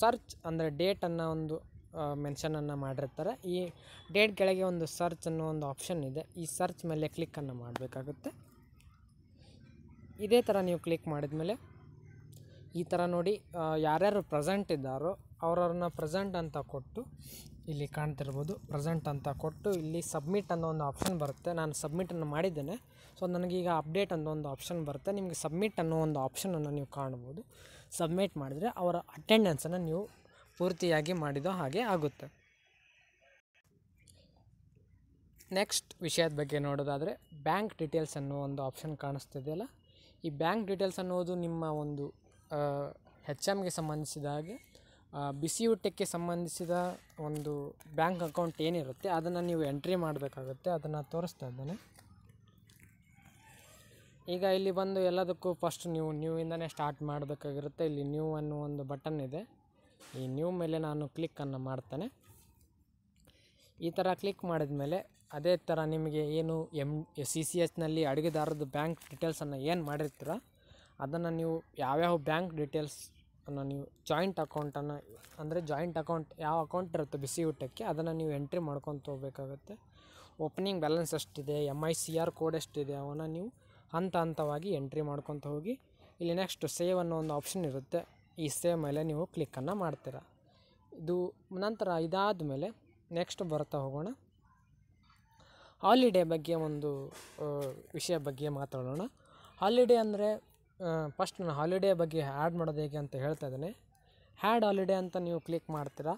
ಸರ್ಚ್ ಅಂದರೆ ಡೇಟನ್ನು ಒಂದು ಮೆನ್ಷನನ್ನು ಮಾಡಿರ್ತಾರೆ. ಈ ಡೇಟ್ ಕೆಳಗೆ ಒಂದು ಸರ್ಚ್ ಅನ್ನೋ ಒಂದು ಆಪ್ಷನ್ ಇದೆ. ಈ ಸರ್ಚ್ ಮೇಲೆ ಕ್ಲಿಕ್ಕನ್ನು ಮಾಡಬೇಕಾಗುತ್ತೆ. ಇದೇ ಥರ ನೀವು ಕ್ಲಿಕ್ ಮಾಡಿದ್ಮೇಲೆ ಈ ಥರ ನೋಡಿ ಯಾರ್ಯಾರು ಪ್ರೆಸೆಂಟ್ ಇದ್ದಾರೋ ಅವ್ರವ್ರನ್ನ ಪ್ರೆಸೆಂಟ್ ಅಂತ ಕೊಟ್ಟು ಇಲ್ಲಿ ಕಾಣ್ತಿರ್ಬೋದು ಪ್ರೆಸೆಂಟ್ ಅಂತ ಕೊಟ್ಟು ಇಲ್ಲಿ ಸಬ್ಮಿಟ್ ಅನ್ನೋ ಒಂದು ಆಪ್ಷನ್ ಬರುತ್ತೆ. ನಾನು ಸಬ್ಮಿಟನ್ನು ಮಾಡಿದ್ದೇನೆ. ಸೊ ನನಗೀಗ ಅಪ್ಡೇಟ್ ಅನ್ನೋ ಒಂದು ಆಪ್ಷನ್ ಬರುತ್ತೆ. ನಿಮಗೆ ಸಬ್ಮಿಟ್ ಅನ್ನೋ ಒಂದು ಆಪ್ಷನನ್ನು ನೀವು ಕಾಣ್ಬೋದು. ಸಬ್ಮಿಟ್ ಮಾಡಿದರೆ ಅವರ ಅಟೆಂಡೆನ್ಸನ್ನು ನೀವು ಪೂರ್ತಿಯಾಗಿ ಮಾಡಿದ ಹಾಗೆ ಆಗುತ್ತೆ. ನೆಕ್ಸ್ಟ್ ವಿಷಯದ ಬಗ್ಗೆ ನೋಡೋದಾದರೆ ಬ್ಯಾಂಕ್ ಡೀಟೇಲ್ಸ್ ಅನ್ನೋ ಒಂದು ಆಪ್ಷನ್ ಕಾಣಿಸ್ತಿದೆಯಲ್ಲ, ಈ ಬ್ಯಾಂಕ್ ಡೀಟೇಲ್ಸ್ ಅನ್ನೋದು ನಿಮ್ಮ ಒಂದು HMಗೆ ಸಂಬಂಧಿಸಿದ ಹಾಗೆ ಬಿಸಿಯೂಟಕ್ಕೆ ಸಂಬಂಧಿಸಿದ ಒಂದು ಬ್ಯಾಂಕ್ ಅಕೌಂಟ್ ಏನಿರುತ್ತೆ ಅದನ್ನು ನೀವು ಎಂಟ್ರಿ ಮಾಡಬೇಕಾಗುತ್ತೆ. ಅದನ್ನು ತೋರಿಸ್ತಾ ಇದ್ದೇನೆ. ಈಗ ಇಲ್ಲಿ ಬಂದು ಎಲ್ಲದಕ್ಕೂ ಫಸ್ಟ್ ನೀವು ನ್ಯೂಯಿಂದನೇ ಸ್ಟಾರ್ಟ್ ಮಾಡಬೇಕಾಗಿರುತ್ತೆ. ಇಲ್ಲಿ ನ್ಯೂ ಅನ್ನೋ ಒಂದು ಬಟನ್ ಇದೆ. ಈ ನ್ಯೂ ಮೇಲೆ ನಾನು ಕ್ಲಿಕ್ಕನ್ನು ಮಾಡ್ತೇನೆ. ಈ ಥರ ಕ್ಲಿಕ್ ಮಾಡಿದ ಮೇಲೆ ಅದೇ ಥರ ನಿಮಗೆ ಏನು CCHನಲ್ಲಿ ಅಡುಗೆದಾರದ್ದು ಬ್ಯಾಂಕ್ ಡೀಟೇಲ್ಸನ್ನು ಏನು ಮಾಡಿರ್ತೀರ ಅದನ್ನು ನೀವು ಯಾವ್ಯಾವ ಬ್ಯಾಂಕ್ ಡೀಟೇಲ್ಸನ್ನು ನೀವು ಜಾಯಿಂಟ್ ಅಕೌಂಟನ್ನು ಅಂದರೆ ಜಾಯಿಂಟ್ ಅಕೌಂಟ್ ಯಾವ ಅಕೌಂಟ್ ಇರುತ್ತೆ ಬಿಸಿ ಊಟಕ್ಕೆ ಅದನ್ನು ನೀವು ಎಂಟ್ರಿ ಮಾಡ್ಕೊತ ಹೋಗಬೇಕಾಗುತ್ತೆ. ಓಪನಿಂಗ್ ಬ್ಯಾಲೆನ್ಸ್ ಎಷ್ಟಿದೆ, MICR ಕೋಡ್ ಎಷ್ಟಿದೆ ಅವನ್ನು ನೀವು ಹಂತ ಹಂತವಾಗಿ ಎಂಟ್ರಿ ಮಾಡ್ಕೊತ ಹೋಗಿ ಇಲ್ಲಿ ನೆಕ್ಸ್ಟ್ ಸೇವ್ ಅನ್ನೋ ಒಂದು ಆಪ್ಷನ್ ಇರುತ್ತೆ. ಈ ಸೇವ್ ಮೇಲೆ ನೀವು ಕ್ಲಿಕ್ಕನ್ನು ಮಾಡ್ತೀರ. ಇದು ನಂತರ ಇದಾದ ಮೇಲೆ ನೆಕ್ಸ್ಟ್ ಬರ್ತಾ ಹೋಗೋಣ. ಹಾಲಿಡೇ ಬಗ್ಗೆ ಒಂದು ವಿಷಯ ಬಗ್ಗೆ ಮಾತಾಡೋಣ. ಹಾಲಿಡೇ ಅಂದರೆ ಫಸ್ಟ್ ನಾನು ಹಾಲಿಡೇ ಬಗ್ಗೆ ಆ್ಯಡ್ ಮಾಡೋದು ಹೇಗೆ ಅಂತ ಹೇಳ್ತಾ ಇದ್ದೇನೆ. ಆ್ಯಡ್ ಹಾಲಿಡೇ ಅಂತ ನೀವು ಕ್ಲಿಕ್ ಮಾಡ್ತೀರಾ.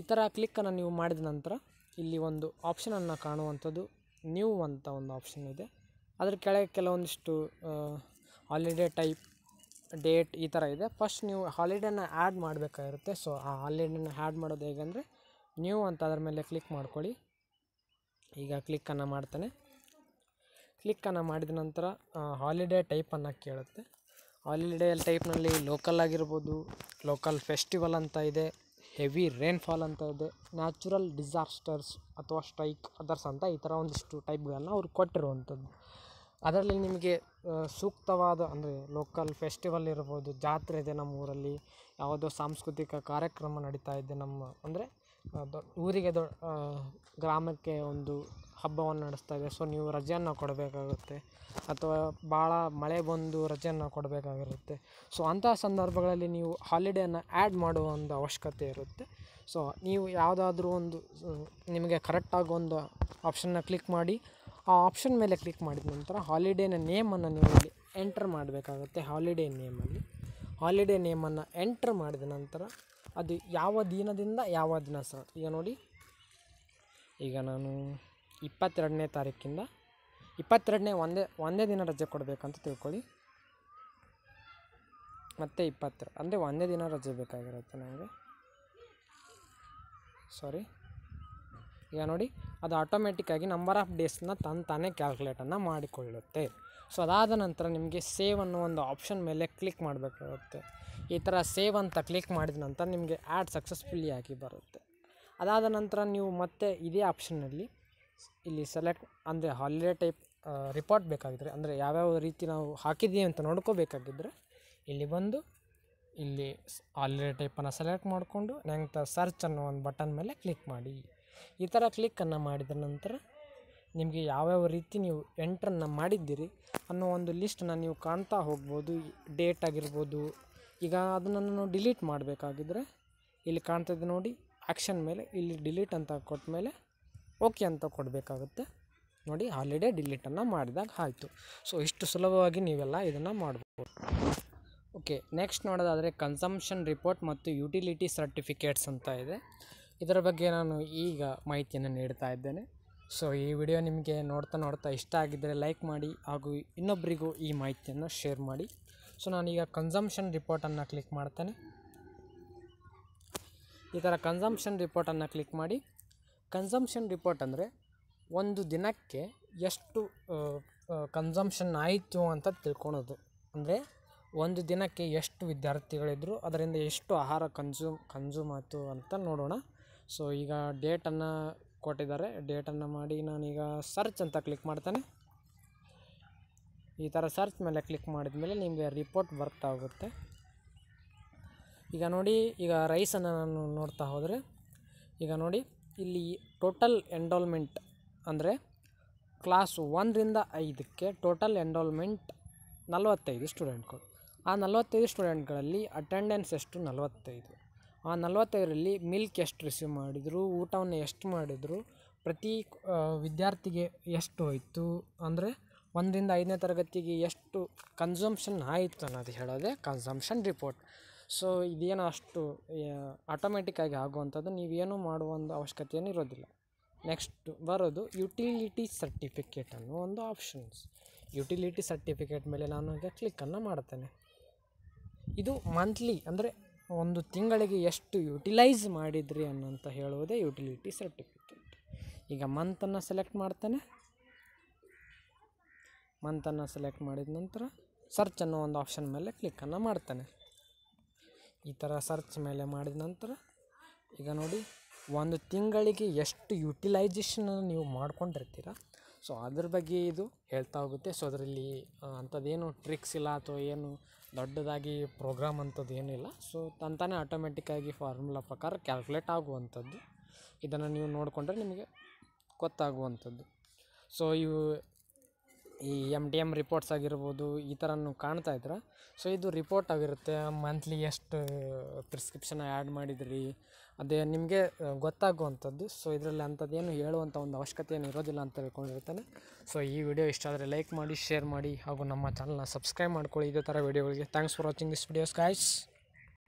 ಈ ಥರ ಕ್ಲಿಕ್ಕನ್ನು ನೀವು ಮಾಡಿದ ನಂತರ ಇಲ್ಲಿ ಒಂದು ಆಪ್ಷನನ್ನು ಕಾಣುವಂಥದ್ದು ನ್ಯೂ ಅಂತ ಒಂದು ಆಪ್ಷನ್ ಇದೆ. ಅದರ ಕೆಳಗೆ ಕೆಲವೊಂದಿಷ್ಟು ಹಾಲಿಡೇ ಟೈಪ್ ಡೇಟ್ ಈ ಥರ ಇದೆ. ಫಸ್ಟ್ ನೀವು ಹಾಲಿಡೇನ ಆ್ಯಡ್ ಮಾಡಬೇಕಾಗಿರುತ್ತೆ. ಸೊ ಆ ಹಾಲಿಡೇನ ಆ್ಯಡ್ ಮಾಡೋದು ಹೇಗೆ ಅಂದರೆ ನ್ಯೂ ಅಂತ ಅದರ ಮೇಲೆ ಕ್ಲಿಕ್ ಮಾಡ್ಕೊಳ್ಳಿ. ಈಗ ಕ್ಲಿಕ್ಕನ್ನು ಮಾಡ್ತಾನೆ. ಕ್ಲಿಕ್ಕನ್ನು ಮಾಡಿದ ನಂತರ ಹಾಲಿಡೇ ಟೈಪನ್ನು ಕೇಳುತ್ತೆ. ಹಾಲಿಡೇಲ್ ಟೈಪ್ನಲ್ಲಿ ಲೋಕಲ್ ಆಗಿರ್ಬೋದು, ಲೋಕಲ್ ಫೆಸ್ಟಿವಲ್ ಅಂತ ಇದೆ, ಹೆವಿ ರೇನ್ಫಾಲ್ ಅಂತ ಇದೆ, ನ್ಯಾಚುರಲ್ ಡಿಸಾಸ್ಟರ್ಸ್ ಅಥವಾ ಸ್ಟ್ರೈಕ್ ಅದರ್ಸ್ ಅಂತ ಈ ಥರ ಒಂದಿಷ್ಟು ಟೈಪ್ಗಳನ್ನ ಅವ್ರು ಕೊಟ್ಟಿರುವಂಥದ್ದು. ಅದರಲ್ಲಿ ನಿಮಗೆ ಸೂಕ್ತವಾದ ಅಂದರೆ ಲೋಕಲ್ ಫೆಸ್ಟಿವಲ್ ಇರ್ಬೋದು, ಜಾತ್ರೆ ಇದೆ ನಮ್ಮ ಊರಲ್ಲಿ, ಯಾವುದೋ ಸಾಂಸ್ಕೃತಿಕ ಕಾರ್ಯಕ್ರಮ ನಡೀತಾ ಇದೆ ನಮ್ಮ ಅಂದರೆ ಊರಿಗೆ ಗ್ರಾಮಕ್ಕೆ ಒಂದು ಹಬ್ಬವನ್ನು ನಡೆಸ್ತಾ ಇದೆ, ಸೊ ನೀವು ರಜೆಯನ್ನು ಕೊಡಬೇಕಾಗುತ್ತೆ ಅಥವಾ ಭಾಳ ಮಳೆ ಬಂದು ರಜೆಯನ್ನು ಕೊಡಬೇಕಾಗಿರುತ್ತೆ. ಸೊ ಅಂತಹ ಸಂದರ್ಭಗಳಲ್ಲಿ ನೀವು ಹಾಲಿಡೇನ ಆ್ಯಡ್ ಮಾಡುವ ಒಂದು ಅವಶ್ಯಕತೆ ಇರುತ್ತೆ. ಸೊ ನೀವು ಯಾವುದಾದ್ರೂ ಒಂದು ನಿಮಗೆ ಕರೆಕ್ಟಾಗಿ ಒಂದು ಆಪ್ಷನ್ನ ಕ್ಲಿಕ್ ಮಾಡಿ, ಆ ಆಪ್ಷನ್ ಮೇಲೆ ಕ್ಲಿಕ್ ಮಾಡಿದ ನಂತರ ಹಾಲಿಡೇನ ನೇಮನ್ನು ನೀವು ಇಲ್ಲಿ ಎಂಟರ್ ಮಾಡಬೇಕಾಗುತ್ತೆ. ಹಾಲಿಡೇ ನೇಮನ್ನು ಎಂಟರ್ ಮಾಡಿದ ನಂತರ ಅದು ಯಾವ ದಿನದಿಂದ ಯಾವ ದಿನ ಸರ್, ಈಗ ನೋಡಿ, ಈಗ ನಾನು 22ನೇ ತಾರೀಕಿಂದ 22ನೇ ಒಂದೇ ದಿನ ರಜೆ ಕೊಡಬೇಕಂತ ತಿಳ್ಕೊಳ್ಳಿ, ಮತ್ತು 22 ಅಂದರೆ ಒಂದೇ ದಿನ ರಜೆ ಬೇಕಾಗಿರುತ್ತೆ ನನಗೆ. ಸಾರಿ, ಈಗ ನೋಡಿ ಅದು ಆಟೋಮೆಟಿಕ್ಕಾಗಿ ನಂಬರ್ ಆಫ್ ಡೇಸ್ನ ತಾನೇ ಕ್ಯಾಲ್ಕುಲೇಟನ್ನು ಮಾಡಿಕೊಳ್ಳುತ್ತೆ. ಸೊ ಅದಾದ ನಂತರ ನಿಮಗೆ ಸೇವ್ ಅನ್ನೋ ಒಂದು ಆಪ್ಷನ್ ಮೇಲೆ ಕ್ಲಿಕ್ ಮಾಡಬೇಕಾಗುತ್ತೆ. ಈ ಥರ ಸೇವ್ ಅಂತ ಕ್ಲಿಕ್ ಮಾಡಿದ ನಂತರ ನಿಮಗೆ ಆ್ಯಡ್ ಸಕ್ಸಸ್ಫುಲಿ ಆಗಿ ಬರುತ್ತೆ. ಅದಾದ ನಂತರ ನೀವು ಮತ್ತೆ ಇದೇ ಆಪ್ಷನ್ನಲ್ಲಿ ಇಲ್ಲಿ ಸೆಲೆಕ್ಟ್ ಅಂದರೆ ಹಾಲಿಡೇ ಟೈಪ್ ರಿಪೋರ್ಟ್ ಬೇಕಾಗಿದ್ದರೆ ಅಂದರೆ ಯಾವ್ಯಾವ ರೀತಿ ನಾವು ಹಾಕಿದ್ದೀವಿ ಅಂತ ನೋಡ್ಕೋಬೇಕಾಗಿದ್ದರೆ ಇಲ್ಲಿ ಬಂದು ಇಲ್ಲಿ ಹಾಲಿಡೇ ಟೈಪನ್ನು ಸೆಲೆಕ್ಟ್ ಮಾಡಿಕೊಂಡು ನಂತರ ಸರ್ಚ್ ಅನ್ನೋ ಒಂದು ಬಟನ್ ಮೇಲೆ ಕ್ಲಿಕ್ ಮಾಡಿ. ಈ ಥರ ಕ್ಲಿಕ್ಕನ್ನು ಮಾಡಿದ ನಂತರ ನಿಮಗೆ ಯಾವ್ಯಾವ ರೀತಿ ನೀವು ಎಂಟ್ರನ್ನು ಮಾಡಿದ್ದೀರಿ ಅನ್ನೋ ಒಂದು ಲಿಸ್ಟನ್ನು ನೀವು ಕಾಣ್ತಾ ಹೋಗ್ಬೋದು. ಡೇಟ್ ಆಗಿರ್ಬೋದು, ಈಗ ಅದನ್ನು ನಾನು ಡಿಲೀಟ್ ಮಾಡಬೇಕಾಗಿದ್ದರೆ ಇಲ್ಲಿ ಕಾಣ್ತಿದ್ದೆ ನೋಡಿ ಆ್ಯಕ್ಷನ್ ಮೇಲೆ ಇಲ್ಲಿ ಡಿಲೀಟ್ ಅಂತ ಕೊಟ್ಟ ಮೇಲೆ ಓಕೆ ಅಂತ ಕೊಡಬೇಕಾಗುತ್ತೆ. ನೋಡಿ ಹಾಲಿಡೇ ಡಿಲೀಟನ್ನು ಮಾಡಿದಾಗ ಆಯಿತು. ಸೊ ಇಷ್ಟು ಸುಲಭವಾಗಿ ನೀವೆಲ್ಲ ಇದನ್ನು ಮಾಡ್ಬೋದು. ಓಕೆ, ನೆಕ್ಸ್ಟ್ ನೋಡೋದಾದರೆ ಕನ್ಸಂಪ್ಷನ್ ರಿಪೋರ್ಟ್ ಮತ್ತು ಯುಟಿಲಿಟಿ ಸರ್ಟಿಫಿಕೇಟ್ಸ್ ಅಂತ ಇದೆ. ಇದರ ಬಗ್ಗೆ ನಾನು ಈಗ ಮಾಹಿತಿಯನ್ನು ನೀಡ್ತಾ ಇದ್ದೇನೆ. ಸೊ ಈ ವಿಡಿಯೋ ನಿಮಗೆ ನೋಡ್ತಾ ಇಷ್ಟ ಆಗಿದ್ದರೆ ಲೈಕ್ ಮಾಡಿ ಹಾಗೂ ಇನ್ನೊಬ್ಬರಿಗೂ ಈ ಮಾಹಿತಿಯನ್ನು ಶೇರ್ ಮಾಡಿ. ಸೊ ನಾನೀಗ ಕನ್ಸಂಪ್ಷನ್ ರಿಪೋರ್ಟನ್ನು ಕ್ಲಿಕ್ ಮಾಡ್ತೇನೆ. ಈ ಥರ ಕನ್ಸಂಪ್ಷನ್ ರಿಪೋರ್ಟನ್ನು ಕ್ಲಿಕ್ ಮಾಡಿ. ಕನ್ಸಂಪ್ಷನ್ ರಿಪೋರ್ಟ್ ಅಂದರೆ ಒಂದು ದಿನಕ್ಕೆ ಎಷ್ಟು ಕನ್ಸಂಪ್ಷನ್ ಆಯಿತು ಅಂತ ತಿಳ್ಕೊಳೋದು. ಅಂದರೆ ಒಂದು ದಿನಕ್ಕೆ ಎಷ್ಟು ವಿದ್ಯಾರ್ಥಿಗಳಿದ್ರು ಅದರಿಂದ ಎಷ್ಟು ಆಹಾರ ಕನ್ಸ್ಯೂಮ್ ಆಯಿತು ಅಂತ ನೋಡೋಣ. ಸೊ ಈಗ ಡೇಟನ್ನು ಕೊಟ್ಟಿದ್ದಾರೆ, ಡೇಟನ್ನು ಮಾಡಿ ನಾನೀಗ ಸರ್ಚ್ ಅಂತ ಕ್ಲಿಕ್ ಮಾಡ್ತೇನೆ. ಈ ಥರ ಸರ್ಚ್ ಮೇಲೆ ಕ್ಲಿಕ್ ಮಾಡಿದ ಮೇಲೆ ನಿಮಗೆ ರಿಪೋರ್ಟ್ ಬರ್ತಾ ಹೋಗುತ್ತೆ. ಈಗ ನೋಡಿ, ಈಗ ರೈಸನ್ನು ನಾನು ನೋಡ್ತಾ ಹೋದರೆ ಈಗ ನೋಡಿ ಇಲ್ಲಿ ಟೋಟಲ್ ಎನ್ರೋಲ್ಮೆಂಟ್ ಅಂದರೆ ಕ್ಲಾಸ್ 1ರಿಂದ 5ಕ್ಕೆ ಟೋಟಲ್ ಎನ್ರೋಲ್ಮೆಂಟ್ 45 ಸ್ಟೂಡೆಂಟ್ಗಳು. ಆ 45 ಸ್ಟೂಡೆಂಟ್ಗಳಲ್ಲಿ ಅಟೆಂಡೆನ್ಸ್ ಎಷ್ಟು? 45. ಆ 45ರಲ್ಲಿ ಮಿಲ್ಕ್ ಎಷ್ಟು ರಿಸೀವ್ ಮಾಡಿದರು, ಊಟವನ್ನು ಎಷ್ಟು ಮಾಡಿದರು, ಪ್ರತಿ ವಿದ್ಯಾರ್ಥಿಗೆ ಎಷ್ಟು ಹೋಯಿತು, ಅಂದರೆ 1ರಿಂದ 5ನೇ ತರಗತಿಗೆ ಎಷ್ಟು ಕನ್ಸಂಪ್ಷನ್ ಆಯಿತು ಅನ್ನೋದು ಹೇಳೋದೇ ಕನ್ಸಂಪ್ಷನ್ ರಿಪೋರ್ಟ್. ಸೊ ಇದೇನು ಅಷ್ಟು ಆಟೋಮೆಟಿಕ್ಕಾಗಿ ಆಗುವಂಥದ್ದು, ನೀವೇನು ಮಾಡುವ ಒಂದು ಅವಶ್ಯಕತೆಯೂ ಇರೋದಿಲ್ಲ. ನೆಕ್ಸ್ಟ್ ಬರೋದು ಯುಟಿಲಿಟಿ ಸರ್ಟಿಫಿಕೇಟ್ ಅನ್ನೋ ಒಂದು ಆಪ್ಷನ್ಸ್. ಯುಟಿಲಿಟಿ ಸರ್ಟಿಫಿಕೇಟ್ ಮೇಲೆ ನಾನು ಈಗ ಕ್ಲಿಕ್ಕನ್ನು ಮಾಡ್ತೇನೆ. ಇದು ಮಂತ್ಲಿ ಅಂದರೆ ಒಂದು ತಿಂಗಳಿಗೆ ಎಷ್ಟು ಯುಟಿಲೈಸ್ ಮಾಡಿದ್ರಿ ಅನ್ನೋಂತ ಹೇಳುವುದೇ ಯುಟಿಲಿಟಿ ಸರ್ಟಿಫಿಕೇಟ್. ಈಗ ಮಂತನ್ನು ಸೆಲೆಕ್ಟ್ ಮಾಡ್ತೇನೆ. ಮಂತನ್ನು ಸೆಲೆಕ್ಟ್ ಮಾಡಿದ ನಂತರ ಸರ್ಚ್ ಅನ್ನೋ ಒಂದು ಆಪ್ಷನ್ ಮೇಲೆ ಕ್ಲಿಕ್ಕನ್ನು ಮಾಡ್ತೇನೆ. ಈ ಥರ ಸರ್ಚ್ ಮೇಲೆ ಮಾಡಿದ ನಂತರ ಈಗ ನೋಡಿ ಒಂದು ತಿಂಗಳಿಗೆ ಎಷ್ಟು ಯುಟಿಲೈಸೇಷನನ್ನು ನೀವು ಮಾಡ್ಕೊಂಡಿರ್ತೀರ, ಸೊ ಅದ್ರ ಬಗ್ಗೆ ಇದು ಹೇಳ್ತಾ ಹೋಗುತ್ತೆ. ಸೊ ಅದರಲ್ಲಿ ಅಂಥದ್ದೇನು ಟ್ರಿಕ್ಸ್ ಇಲ್ಲ ಅಥವಾ ಏನು ದೊಡ್ಡದಾಗಿ ಪ್ರೋಗ್ರಾಮ್ ಅಂಥದ್ದು ಏನಿಲ್ಲ. ಸೊ ತಂತಾನೆ ಆಟೋಮೆಟಿಕ್ಕಾಗಿ ಫಾರ್ಮುಲಾ ಪ್ರಕಾರ ಕ್ಯಾಲ್ಕುಲೇಟ್ ಆಗುವಂಥದ್ದು. ಇದನ್ನು ನೀವು ನೋಡಿಕೊಂಡ್ರೆ ನಿಮಗೆ ಗೊತ್ತಾಗುವಂಥದ್ದು. ಸೊ ಇವು ಈ MDM ರಿಪೋರ್ಟ್ಸ್ ಆಗಿರ್ಬೋದು, ಈ ಥರನೂ ಕಾಣ್ತಾ ಇದ್ರೆ ಸೊ ಇದು ರಿಪೋರ್ಟ್ ಆಗಿರುತ್ತೆ. ಮಂತ್ಲಿ ಎಷ್ಟು ಪ್ರಿಸ್ಕ್ರಿಪ್ಷನ್ ಆ್ಯಡ್ ಮಾಡಿದ್ರಿ ಅದೇ ನಿಮಗೆ ಗೊತ್ತಾಗುವಂಥದ್ದು. ಸೊ ಇದರಲ್ಲಿ ಅಂಥದ್ದೇನು ಹೇಳುವಂಥ ಒಂದು ಅವಶ್ಯಕತೆ ಏನು ಇರೋದಿಲ್ಲ ಅಂತ ತಿಳ್ಕೊಂಡಿರ್ತಾನೆ. ಸೊ ಈ ವಿಡಿಯೋ ಇಷ್ಟ ಆದರೆ ಲೈಕ್ ಮಾಡಿ, ಶೇರ್ ಮಾಡಿ ಹಾಗೂ ನಮ್ಮ ಚಾನಲ್ನ ಸಬ್ಸ್ಕ್ರೈಬ್ ಮಾಡ್ಕೊಳ್ಳಿ ಇದೇ ಥರ ವಿಡಿಯೋಗಳಿಗೆ. Thanks for watching this videos guys.